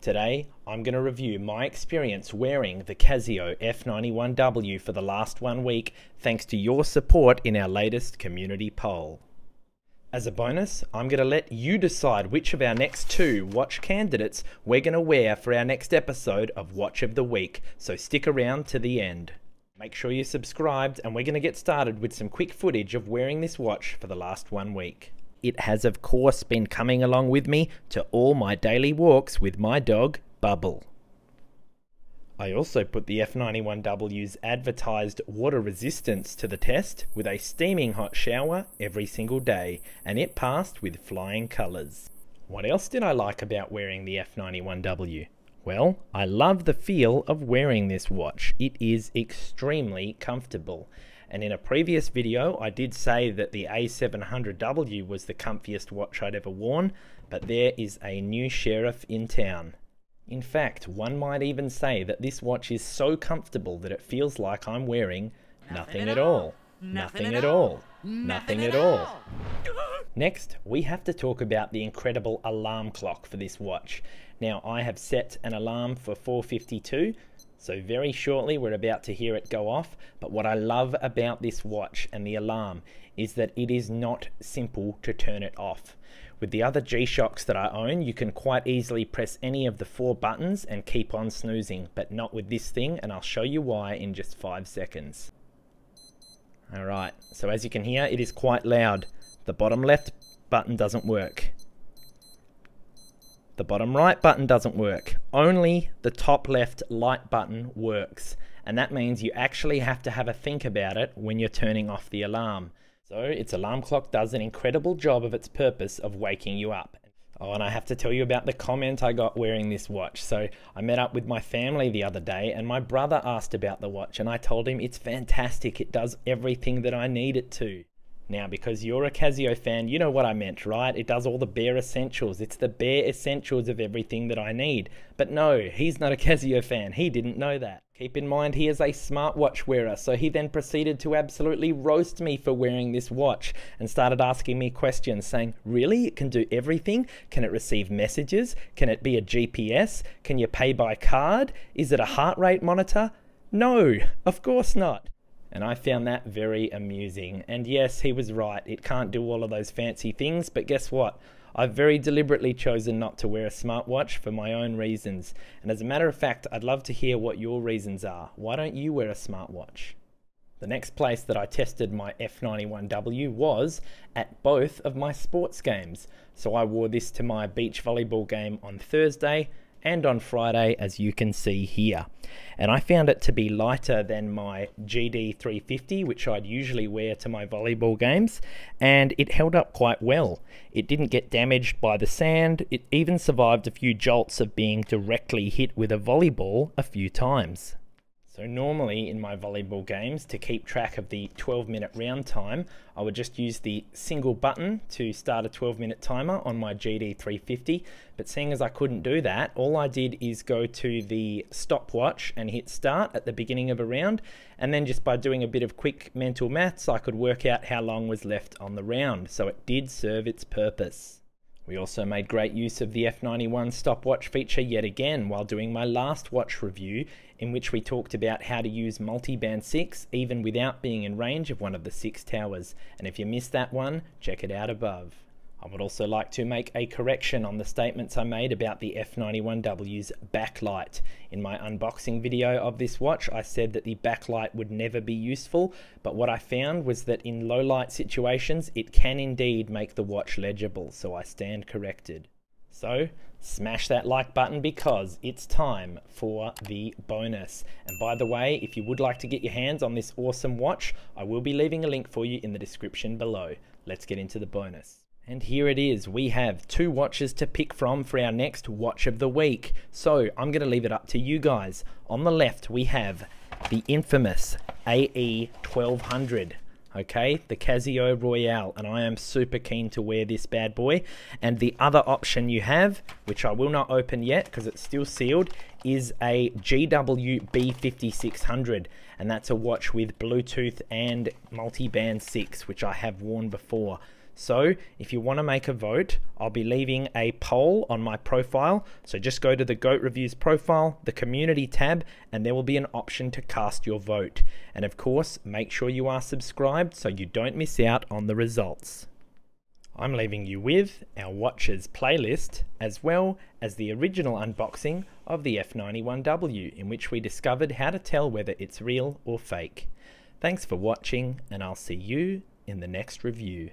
Today, I'm going to review my experience wearing the Casio F91W for the last 1 week, thanks to your support in our latest community poll. As a bonus, I'm going to let you decide which of our next two watch candidates we're going to wear for our next episode of Watch of the Week, so stick around to the end. Make sure you're subscribed, and we're going to get started with some quick footage of wearing this watch for the last 1 week. It has of course been coming along with me to all my daily walks with my dog, Bubble. I also put the F91W's advertised water resistance to the test with a steaming hot shower every single day, and it passed with flying colours. What else did I like about wearing the F91W? Well, I love the feel of wearing this watch. It is extremely comfortable. And in a previous video, I did say that the A700W was the comfiest watch I'd ever worn, but there is a new sheriff in town. In fact, one might even say that this watch is so comfortable that it feels like I'm wearing nothing at all. Nothing at all. Nothing at all. Next, we have to talk about the incredible alarm clock for this watch. Now, I have set an alarm for 4:52. So very shortly we're about to hear it go off, but what I love about this watch and the alarm is that it is not simple to turn it off. With the other G-Shocks that I own, you can quite easily press any of the four buttons and keep on snoozing, but not with this thing, and I'll show you why in just 5 seconds. Alright, so as you can hear, it is quite loud. The bottom left button doesn't work. The bottom right button doesn't work. Only the top left light button works, and that means you actually have to have a think about it when you're turning off the alarm. So its alarm clock does an incredible job of its purpose of waking you up. Oh, and I have to tell you about the comment I got wearing this watch. So I met up with my family the other day, and my brother asked about the watch, and I told him it's fantastic. It does everything that I need it to. Now, because you're a Casio fan, you know what I meant, right? It does all the bare essentials. It's the bare essentials of everything that I need. But no, he's not a Casio fan. He didn't know that. Keep in mind, he is a smartwatch wearer, so he then proceeded to absolutely roast me for wearing this watch and started asking me questions saying, really? It can do everything? Can it receive messages? Can it be a GPS? Can you pay by card? Is it a heart rate monitor? No, of course not. And I found that very amusing. And yes, he was right. It can't do all of those fancy things, but guess what? I've very deliberately chosen not to wear a smartwatch for my own reasons. And as a matter of fact, I'd love to hear what your reasons are. Why don't you wear a smartwatch? The next place that I tested my F91W was at both of my sports games. So I wore this to my beach volleyball game on Thursday and on Friday, as you can see here. And I found it to be lighter than my GD350, which I'd usually wear to my volleyball games, and it held up quite well. It didn't get damaged by the sand. It even survived a few jolts of being directly hit with a volleyball a few times. So normally in my volleyball games, to keep track of the 12-minute round time, I would just use the single button to start a 12-minute timer on my GD350, but seeing as I couldn't do that, all I did is go to the stopwatch and hit start at the beginning of a round, and then just by doing a bit of quick mental maths, I could work out how long was left on the round, so it did serve its purpose. We also made great use of the F91 stopwatch feature yet again while doing my last watch review, in which we talked about how to use multiband 6 even without being in range of one of the 6 towers, and if you missed that one, check it out above. I would also like to make a correction on the statements I made about the F91W's backlight. In my unboxing video of this watch, I said that the backlight would never be useful, but what I found was that in low light situations, it can indeed make the watch legible, so I stand corrected. So, smash that like button because it's time for the bonus. And by the way, if you would like to get your hands on this awesome watch, I will be leaving a link for you in the description below. Let's get into the bonus. And here it is. We have 2 watches to pick from for our next Watch of the Week. So I'm going to leave it up to you guys. On the left, we have the infamous AE1200. Okay, the Casio Royale. And I am super keen to wear this bad boy. And the other option you have, which I will not open yet because it's still sealed, is a GWB 5600. And that's a watch with Bluetooth and multiband 6, which I have worn before. So if you want to make a vote, I'll be leaving a poll on my profile. So just go to the GOAT Reviews profile, the community tab, and there will be an option to cast your vote. And of course, make sure you are subscribed so you don't miss out on the results. I'm leaving you with our Watches playlist, as well as the original unboxing of the F91W, in which we discovered how to tell whether it's real or fake. Thanks for watching, and I'll see you in the next review.